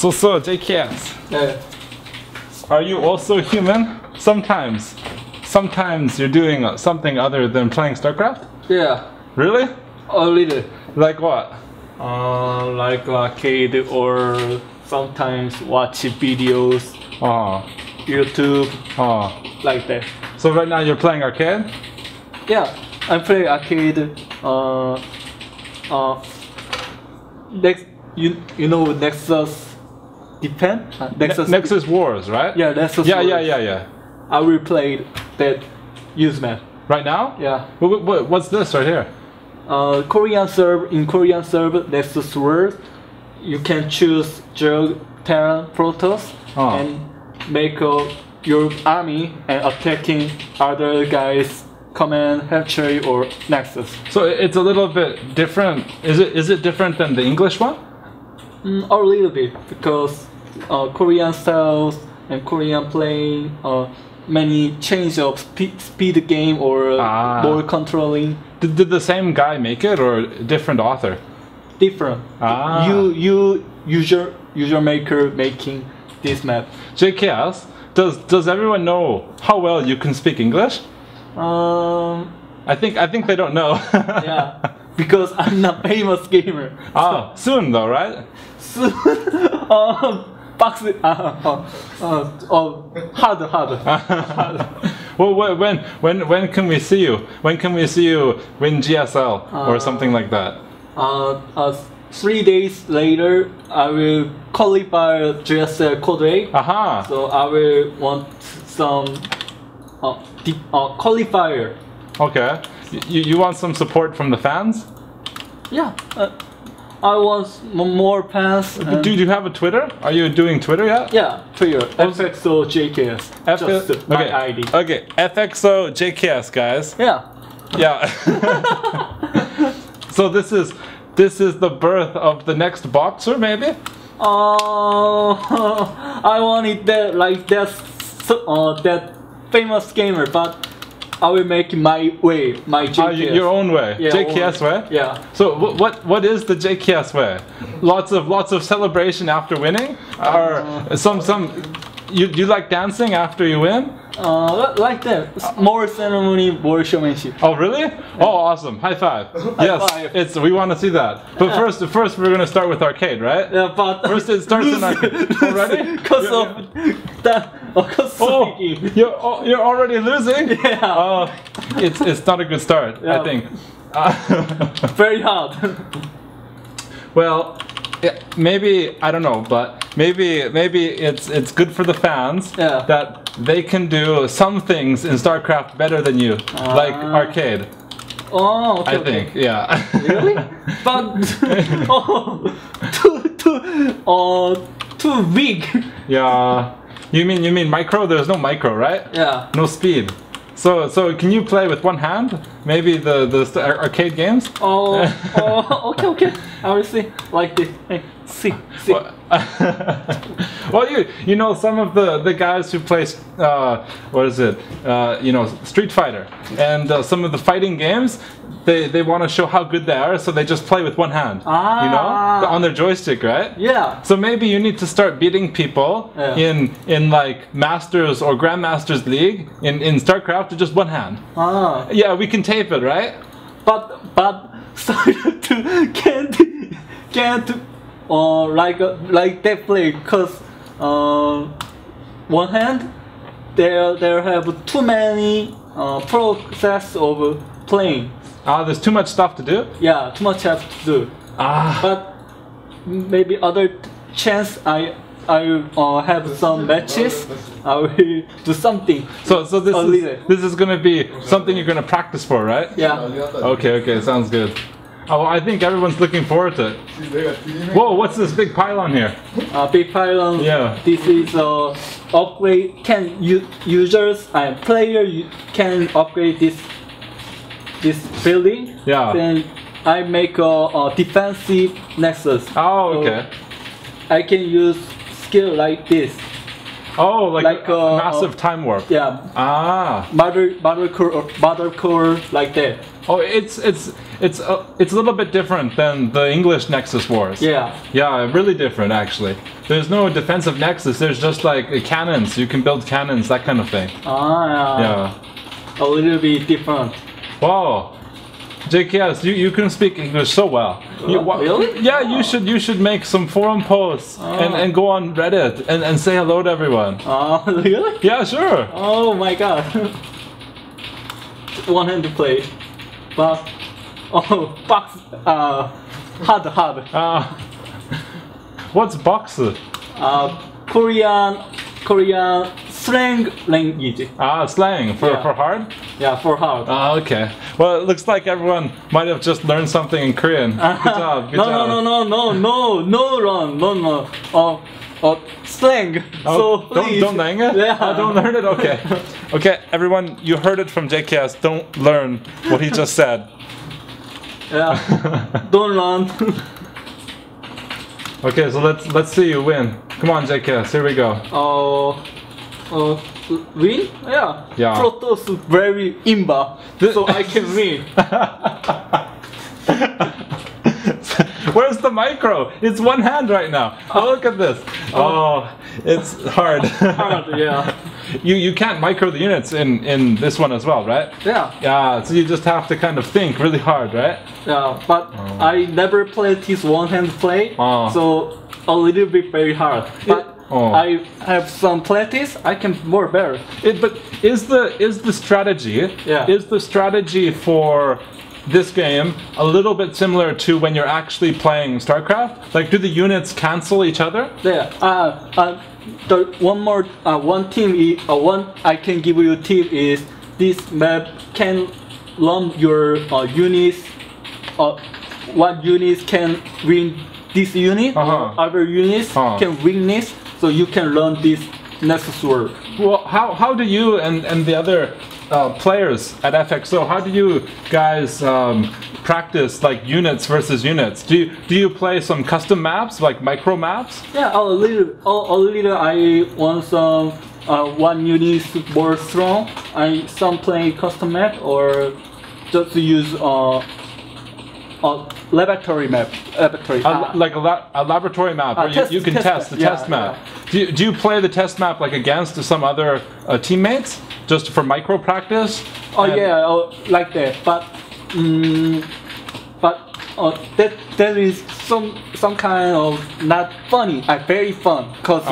So, JKS, are you also human? Sometimes. Sometimes you're doing something other than playing StarCraft? Yeah. Really? A little. Like what? Like arcade or sometimes watch videos. YouTube. Like that. So right now you're playing arcade? Yeah, I play arcade. You know Nexus Depend? Nexus Wars, right? Yeah, Nexus Wars. Yeah. I will play that Useman. Right now? Yeah. What's this right here? Korean server, in Korean server, Nexus Wars, you can choose Jug, Terran, Protoss, and make your army and attacking other guys' command, hatchery, or Nexus. So it's a little bit different. Is it different than the English one? A little bit, because Korean styles and Korean playing many change of speed game or more controlling. Did the same guy make it or different author? Different. User maker making this map. JKS, does everyone know how well you can speak English? I think they don't know. Yeah, because I'm not famous gamer. Oh, so. Soon though, right? Soon. Hard. Well, when can we see you? When can we see you win GSL or something like that? 3 days later, I will qualify GSL Code A. Aha. So I will want some qualifier. Okay. You want some support from the fans? Yeah. I want more fans. Do you have a Twitter? Are you doing Twitter yet? Yeah, Twitter. FXOJKS. Just my ID. Okay, FXOJKS, guys. Yeah. Yeah. So this is the birth of the next boxer, maybe? Oh, I wanted that like that famous gamer, but I will make my way, my JKS. Your own way, yeah, JKS way. Yeah. So what is the JKS way? Lots of celebration after winning, or you like dancing after you win? Like that. More ceremony, more showmanship. Oh really? Yeah. Oh awesome! High five. High five. It's we want to see that. But yeah. first we're gonna start with arcade, right? Yeah, but first it starts in arcade. Already? Because of that. Oh, you're already losing? Yeah. It's not a good start, yeah. I think. Very hard. Well, maybe, I don't know, but maybe it's good for the fans that they can do some things in StarCraft better than you, like arcade. Oh, okay, I think, yeah. Really? But, too big. Yeah. You mean micro? There's no micro, right? Yeah. No speed. So can you play with one hand? Maybe the arcade games? Oh, okay. I will see. Like this. Hey, see. Well, you know some of the guys who play Street Fighter and some of the fighting games. They want to show how good they are, so they just play with one hand, you know, on their joystick, right? Yeah. So maybe you need to start beating people in like Masters or Grandmasters League in StarCraft with just one hand. Yeah, we can tape it, right? But sorry to can't like they play because one hand they have too many process of playing. There's too much stuff to do? Yeah, too much stuff to do. But maybe other chance I have some matches, I will do something. So this is going to be something you're going to practice for, right? Yeah. Okay, sounds good. Oh, I think everyone's looking forward to it. Whoa, what's this big pylon here? Big pylon, yeah. This is upgrade, users and players can upgrade this building, then I make a defensive nexus. Oh, okay. So I can use skill like this. Oh, like a massive time warp. Yeah. Ah. Mother core, like that. Oh, it's a little bit different than the English Nexus Wars. Yeah. Yeah, really different actually. There's no defensive nexus. There's just like cannons. You can build cannons, that kind of thing. Ah. Yeah. A little bit different. Wow. JKS, you can speak English so well. Really? Yeah, you should make some forum posts and go on Reddit and say hello to everyone. Oh, really? Yeah, sure. Oh my god. One-handed play. But oh, box. Hard. What's box? Korean slang language. Ah, slang for hard? Yeah, for hard. Ah, okay. Well, it looks like everyone might have just learned something in Korean. Good job. Good job. No. Slang. Oh, so don't learn it? Yeah. Oh, don't learn it? Okay. Okay, everyone, you heard it from JKS. Don't learn what he just said. Yeah. Don't learn. Okay, so let's see you win. Come on, JKS, here we go. Win? Yeah. Protoss is very imba, so I can win. Where's the micro? It's one hand right now. Oh, look at this. Oh, it's hard. Hard, yeah. You can't micro the units in this one as well, right? Yeah. Yeah, so you just have to kind of think really hard, right? Yeah, but I never played this one-hand play, so a little bit very hard. But I have some practice, I can more better. But is the strategy for this game a little bit similar to when you're actually playing StarCraft? Like, do the units cancel each other? Yeah. One I can give you a tip is this map can learn your units. One unit can win this unit, other units can win this. So you can learn this Nexus Wars. Well, how do you and the other players at FXO, how do you guys practice like units versus units? Do you play some custom maps, like micro maps? Yeah, a little. I want some one unit more strong. I some play custom map or just use laboratory map. Like a laboratory map where you can test the test map. Yeah. Do you play the test map like against some other teammates just for micro practice? Oh yeah, like that. But that is some kind of not funny. Very fun because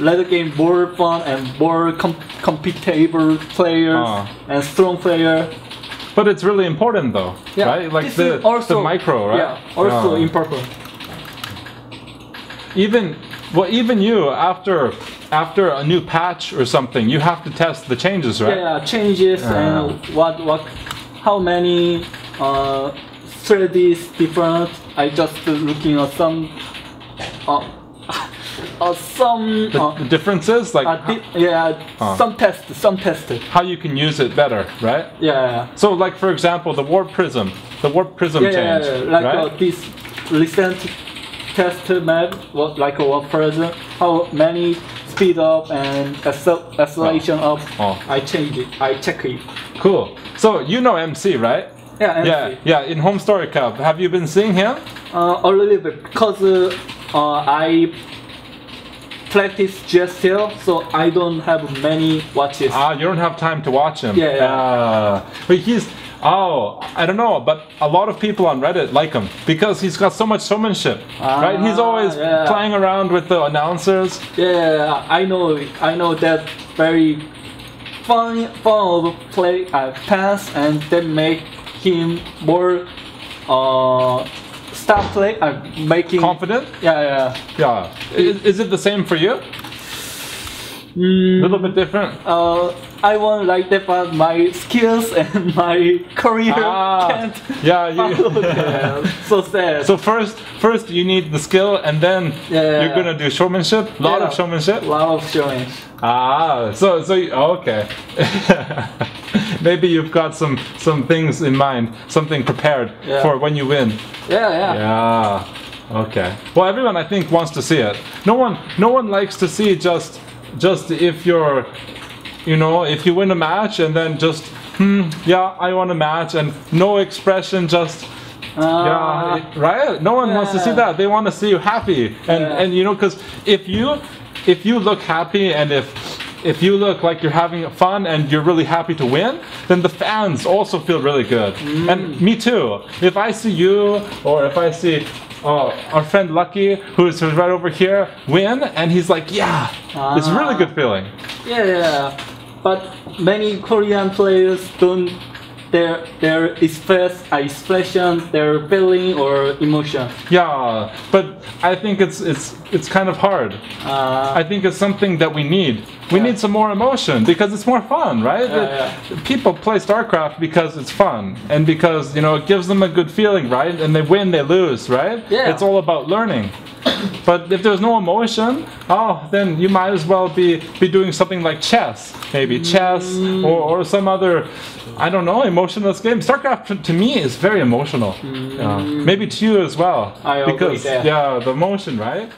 let the game more fun and more competitive players and strong player. But it's really important though, right? Like this is also, the micro, right? Yeah, also important. Even you after a new patch or something, you have to test the changes, right? Yeah, changes and how many strategies different. I just looking at some the differences, like some tests. How you can use it better, right? Yeah. So, like for example, the warp prism change. Yeah. Like right? This recent test map, like a warp prism. How many speed up and acceleration up? I change it. I check it. Cool. So you know MC, right? Yeah. MC. Yeah. In Home Story Cup, have you been seeing him? A little bit, because I practice GSL, so I don't have many watches. You don't have time to watch him. But he's I don't know, but a lot of people on Reddit like him because he's got so much showmanship, right? He's always playing around with the announcers. Yeah, I know that very fun of play pass, and that make him more start play. I'm making confident. Yeah. Is it the same for you? A little bit different. I want like that, but my skills and my career can't. Yeah, so sad. So first you need the skill, and then you're gonna do showmanship. A lot of showmanship. Okay. Maybe you've got some things in mind, something prepared for when you win. Yeah. Okay. Well, everyone I think wants to see it. No one likes to see just just if you're, you know, if you win a match and then just, yeah, I won a match, and no expression, just, yeah, right? No one wants to see that. They want to see you happy. And, and you know, because if you look happy and if you look like you're having fun and you're really happy to win, then the fans also feel really good. And me too. If I see you, or if I see our friend Lucky, who's right over here, win, and he's like, yeah, it's a really good feeling. Yeah, but many Korean players don't, their expression, their feeling or emotion. Yeah, but I think it's kind of hard. I think it's something that we need. We need some more emotion because it's more fun, right? People play StarCraft because it's fun and because, you know, it gives them a good feeling, right? And they win, they lose, right? Yeah. It's all about learning. But if there's no emotion, oh, then you might as well be doing something like chess, maybe chess or some other, I don't know, emotionless game. StarCraft to me is very emotional. Maybe to you as well. I agree, because the emotion, right?